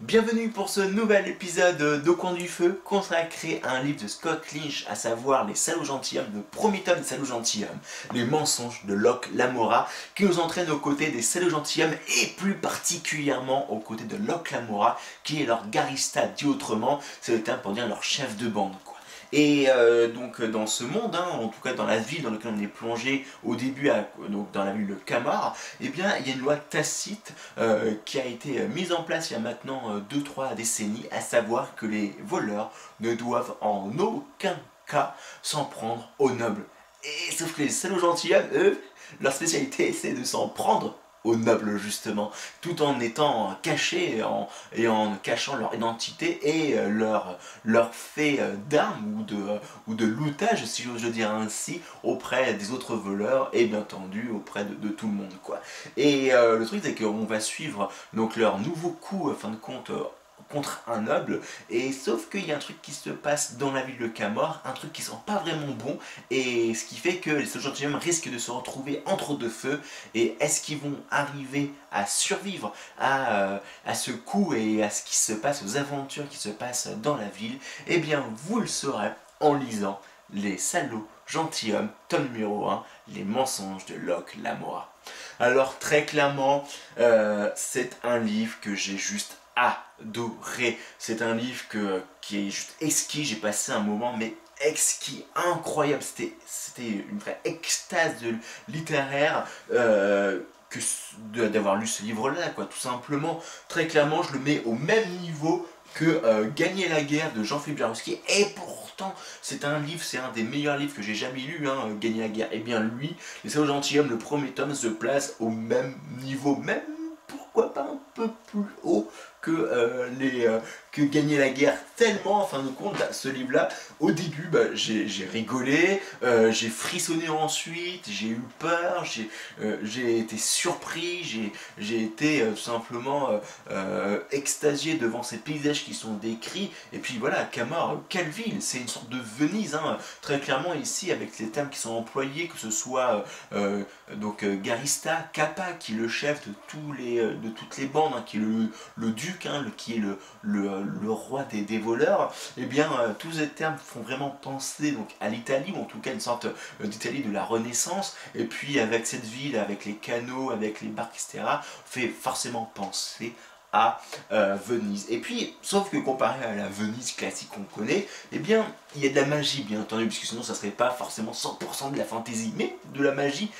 Bienvenue pour ce nouvel épisode d'Au coin du feu consacré à un livre de Scott Lynch, à savoir Les Salauds Gentilhommes, le premier tome des Salauds Gentilhommes, les mensonges de Locke Lamora, qui nous entraîne aux côtés des Salauds Gentilhommes et plus particulièrement aux côtés de Locke Lamora, qui est leur garista, dit autrement, c'est le terme pour dire leur chef de bande, quoi. Et donc dans ce monde, hein, en tout cas dans la ville dans laquelle on est plongé au début, donc dans la ville de Camorr, eh bien il y a une loi tacite qui a été mise en place il y a maintenant 2-3 décennies, à savoir que les voleurs ne doivent en aucun cas s'en prendre aux nobles. Et sauf que les salauds gentilhommes, eux, leur spécialité c'est de s'en prendre aux nobles justement, tout en étant cachés et en cachant leur identité et leur fait d'armes ou de lootage, si j'ose dire ainsi, auprès des autres voleurs et bien entendu auprès de tout le monde, quoi. Et le truc c'est qu'on va suivre donc leur nouveau coup, fin de compte, contre un noble, et sauf qu'il y a un truc qui se passe dans la ville de Camorr, un truc qui sent pas vraiment bon, et ce qui fait que les salauds gentilhommes risquent de se retrouver entre deux feux, et est-ce qu'ils vont arriver à survivre à ce coup et à ce qui se passe, aux aventures qui se passent dans la ville? Eh bien vous le saurez en lisant Les Salauds Gentilhommes, tome numéro 1, les mensonges de Locke Lamora. Alors très clairement, c'est un livre que j'ai juste adoré. C'est un livre qui est juste exquis. J'ai passé un moment mais exquis, incroyable. C'était une vraie extase de littéraire que d'avoir lu ce livre-là, quoi, tout simplement. Très clairement, je le mets au même niveau que Gagner la guerre de Jean-Philippe Jarowski, et pourtant c'est un livre, c'est un des meilleurs livres que j'ai jamais lu, hein, Gagner la guerre. Et bien lui, Les Salauds Gentilhommes, le premier tome, se place au même niveau, même pourquoi pas un peu plus haut que Gagner la guerre, tellement en fin de compte ce livre là au début j'ai rigolé, j'ai frissonné, ensuite j'ai eu peur, j'ai été surpris, j'ai été tout simplement extasié devant ces paysages qui sont décrits. Et puis voilà, Camorr, Calville, c'est une sorte de Venise, hein, très clairement ici, avec les termes qui sont employés, que ce soit donc garista, Kappa, qui est le chef de toutes les bandes, hein, qui est le duc, hein, qui est le roi des voleurs. Et bien tous ces termes font vraiment penser donc à l'Italie, ou en tout cas une sorte d'Italie de la Renaissance, et puis avec cette ville, avec les canaux, avec les barques, etc., fait forcément penser à Venise. Et puis, sauf que comparé à la Venise classique qu'on connaît, eh bien, il y a de la magie, bien entendu, puisque sinon ça serait pas forcément 100% de la fantaisie, mais de la magie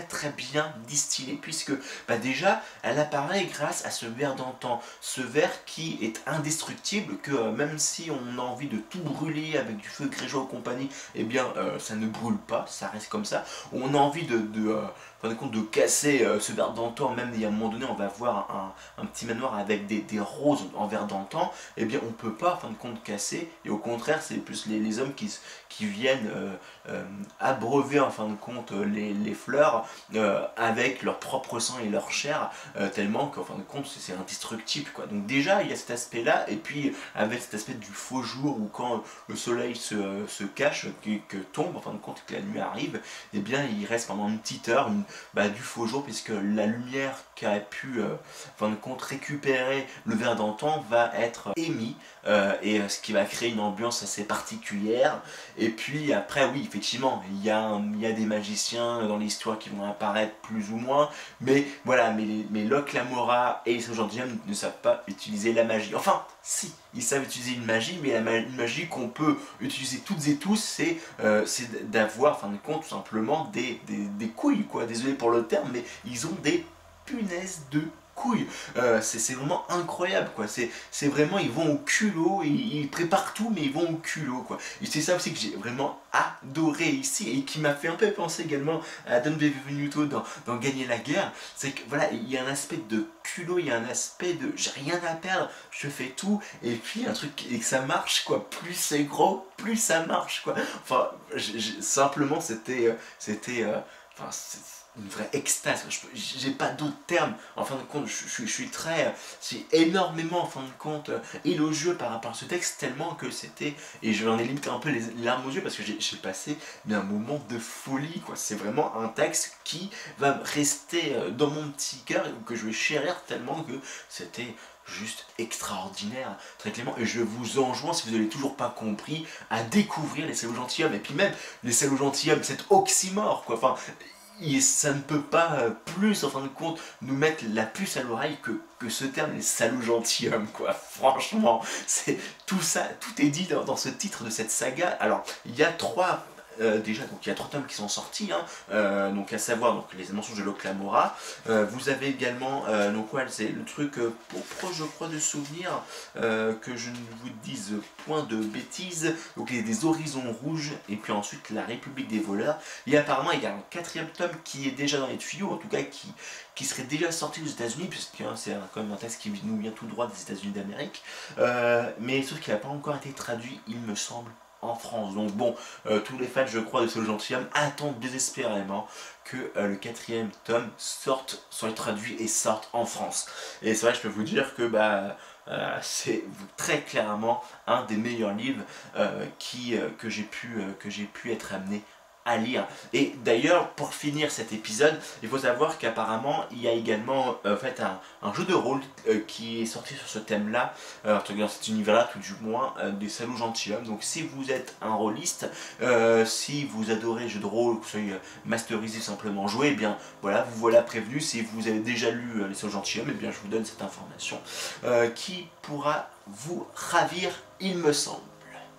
très bien distillée, puisque bah déjà elle apparaît grâce à ce verre d'antan, ce verre qui est indestructible, que même si on a envie de tout brûler avec du feu grégeois et compagnie, eh bien ça ne brûle pas, ça reste comme ça. On a envie de casser ce verre d'antan, même à un moment donné on va voir un petit manoir avec des roses en verre d'antan, et eh bien on peut pas en fin de compte casser, et au contraire c'est plus les hommes qui viennent abreuver en fin de compte les fleurs avec leur propre sang et leur chair, tellement qu'en fin de compte c'est indestructible, quoi. Donc déjà il y a cet aspect là, et puis avec cet aspect du faux jour, où quand le soleil se cache, que tombe en fin de compte, que la nuit arrive, et eh bien il reste pendant une petite heure du faux jour, puisque la lumière qu'a pu en fin de compte récupérer le verre d'antan va être émis, et ce qui va créer une ambiance assez particulière. Et puis après oui, effectivement il y a des magiciens dans l'histoire qui vont apparaître plus ou moins, mais voilà, mais Locke Lamora et les Salauds Gentilhommes ne savent pas utiliser la magie. Enfin si, ils savent utiliser une magie, mais une magie qu'on peut utiliser toutes et tous, c'est d'avoir en fin de compte tout simplement des couilles, quoi. Désolé pour le terme, mais ils ont des punaises de couilles. C'est vraiment incroyable, quoi. C'est vraiment, ils vont au culot, ils préparent tout, mais ils vont au culot, quoi. Et c'est ça aussi que j'ai vraiment adoré ici, et qui m'a fait un peu penser également à Don Benvenuto dans Gagner la guerre. C'est que voilà, il y a un aspect de culot, il y a un aspect de j'ai rien à perdre, je fais tout, et puis un truc, et que ça marche, quoi. Plus c'est gros, plus ça marche, quoi. Enfin, simplement, c'était une vraie extase, j'ai pas d'autres termes. En fin de compte, je suis très, c'est énormément en fin de compte élogieux par rapport à ce texte, tellement que c'était, et je en ai limité un peu les larmes aux yeux, parce que j'ai passé un moment de folie, quoi. C'est vraiment un texte qui va rester dans mon petit cœur, que je vais chérir, tellement que c'était juste extraordinaire, très clément, et je vous enjoins, si vous n'avez toujours pas compris, à découvrir Les Salauds Gentilhommes, et puis même Les Salauds Gentilhommes, cet oxymore, quoi, enfin, ça ne peut pas plus, en fin de compte, nous mettre la puce à l'oreille que ce terme, Les Salauds Gentilhommes, quoi, franchement, c'est tout ça, tout est dit dans ce titre de cette saga. Alors, il y a trois... déjà, donc il y a trois tomes qui sont sortis, hein, donc à savoir donc, les mensonges de Locke Lamora. Vous avez également, donc voilà, c'est le truc pour proche, je crois, de souvenir, que je ne vous dise point de bêtises. Donc il y a des horizons rouges, et puis ensuite la République des voleurs. Et apparemment, il y a un quatrième tome qui est déjà dans les tuyaux, en tout cas qui serait déjà sorti aux États-Unis, puisque hein, c'est quand même un texte qui nous vient tout droit des États-Unis d'Amérique, mais sauf qu'il n'a pas encore été traduit, il me semble, en France. Donc bon, tous les fans, je crois, de ce gentilhomme attendent désespérément que le quatrième tome sorte, soit traduit et sorte en France. Et c'est vrai, je peux vous dire que bah, c'est très clairement un des meilleurs livres que j'ai pu être amené à lire. Et d'ailleurs, pour finir cet épisode, il faut savoir qu'apparemment il y a également fait un jeu de rôle qui est sorti sur ce thème là, dans cet univers là tout du moins, des Salauds Gentilhommes. Donc si vous êtes un rôliste, si vous adorez jeu de rôle, que vous soyez masterisé, simplement joué, eh bien voilà, vous voilà prévenu. Si vous avez déjà lu Les Salauds Gentilhommes, eh bien je vous donne cette information qui pourra vous ravir, il me semble.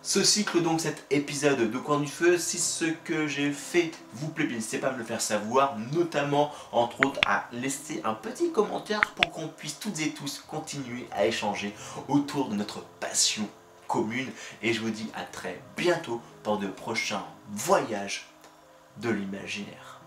Ceci clôt donc cet épisode de Coin du Feu. Si ce que j'ai fait vous plaît, n'hésitez pas à me le faire savoir, notamment, entre autres, à laisser un petit commentaire pour qu'on puisse toutes et tous continuer à échanger autour de notre passion commune. Et je vous dis à très bientôt pour de prochains voyages de l'imaginaire.